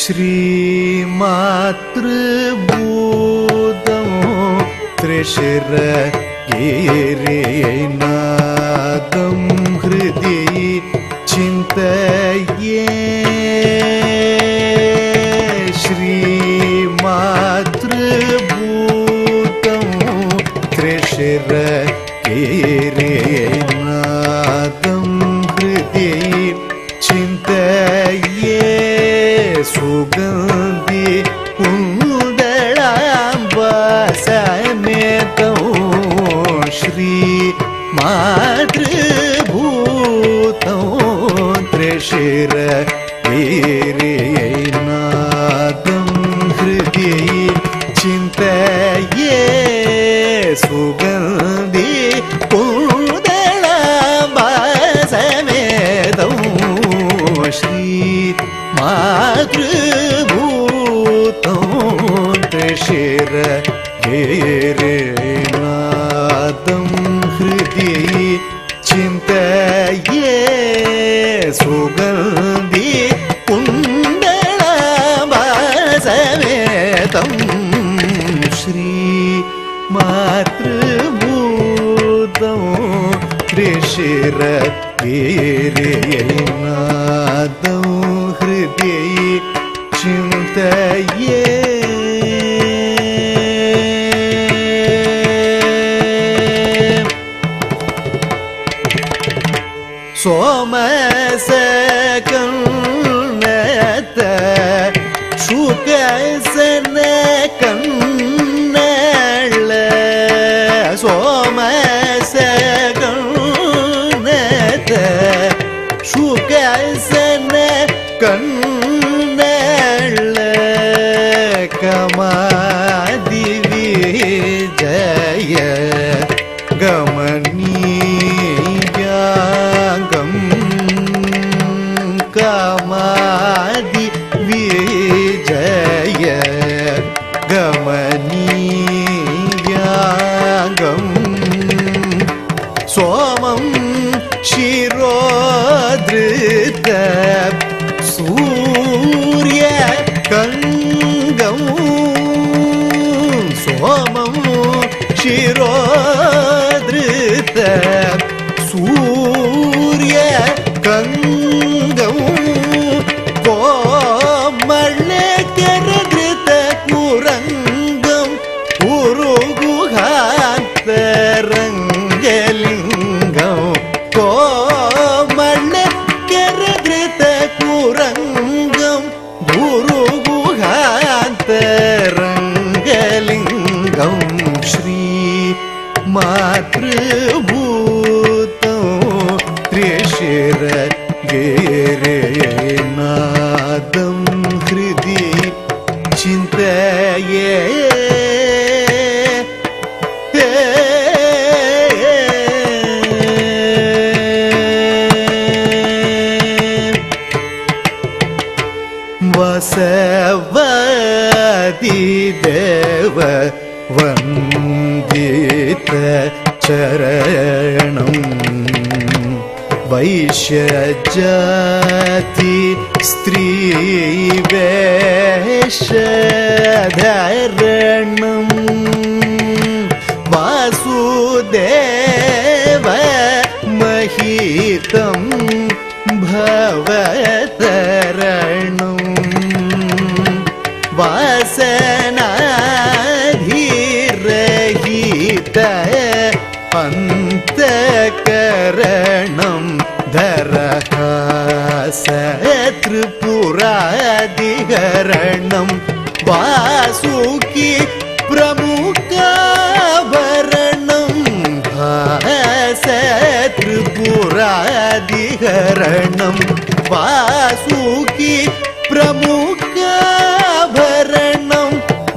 श्री मातृभूतं त्रिशिर गिरिनादं हृदि चिन्तये श्री मातृभूतं त्रिशिर गिरिनादं हृदि चिन्तये सुगंधि श्री मातृभूतं त्रिशिर गिरिनादं हृदि चिन्तये सुगंधि श्री मातृभूतं त्रिशिर गिरिनादं हृदि चिन्तये सुगन्धि कुण्डलभासमेतं श्री मातृभूतं त्रिशिर गिरिनादं हृदि चिन्तये सोमसकन्नत शुकसनकन्नल सोमसकन्नत शुकसनकन्नल कमादि विजय गमनीयागम कमादि विजय गमनीयागम सोमं शिरोधृत सूर्य कंगं सोमं शिरोधृत सूर्य कंगं कोमलकरधृत कुरंगं उरुगुहान्तरङ्गलिङ्गं कोमलकरधृत कुरंगं उरुगुहान्तरङ्गलिङ्गं श्री मातृभूतं त्रिशिर गिरिनादं हृदि चिन्तये वसवादि देव वन्दित चरणं वैश्यजाति स्त्रीवेषधरणं वासुदेव महितं भवतरणं वासना पन्तकरणं धरहासत्रिपुरादिहरणं वासुकी प्रमुखाभरणं भासत्रिपुरादिहरणं वासुकी प्रमुखाभरणं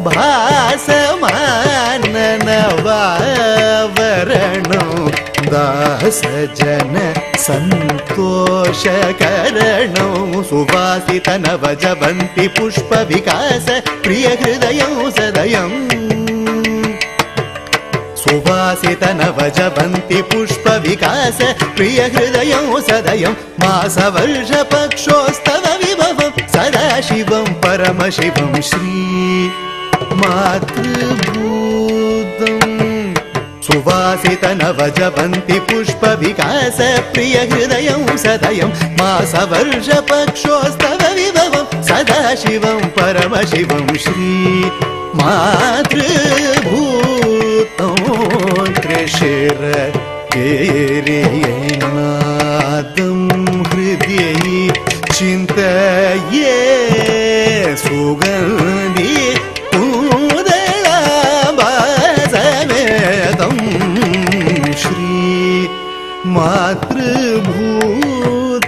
भासमाननवावरणं दास सजन संतोष करणौ सुवासित नवजवंति पुष्प विकास प्रिय हृदय सदयं सुवासित नवजवंति पुष्प विकास प्रिय हृदय सदयं मास वर्ष पक्षोस्तव विभव सदा शिवं परम शिवं श्री मातृभूतम् सुवासित नवजवंति पुष्प विकास प्रिय हृदय सदयं मास वर्ष पक्षोस्तव विभव सदा शिवं परम शिवं श्री मातृभूतं त्रिशिर गिरिनादं हृदये चिन्तये सुगन्धि श्री मातृभूत